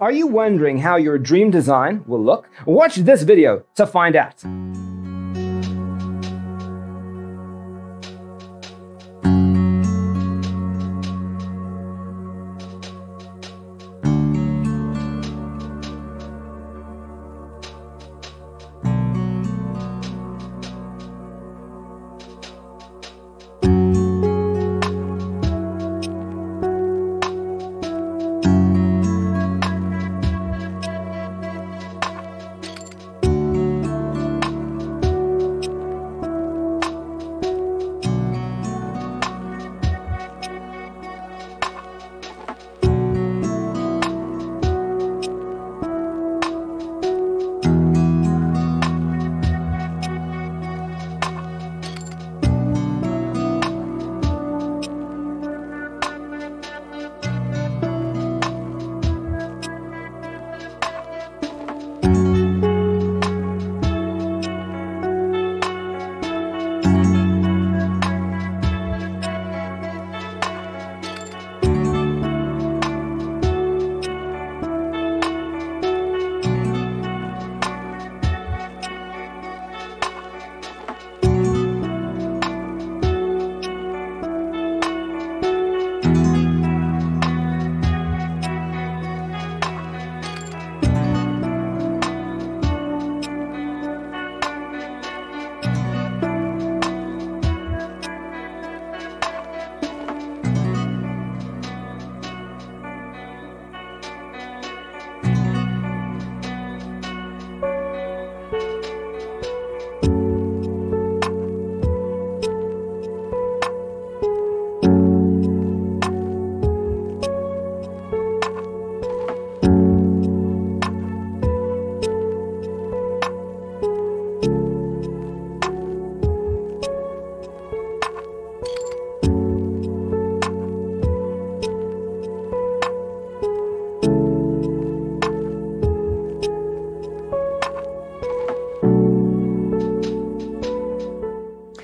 Are you wondering how your dream design will look? Watch this video to find out.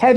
Have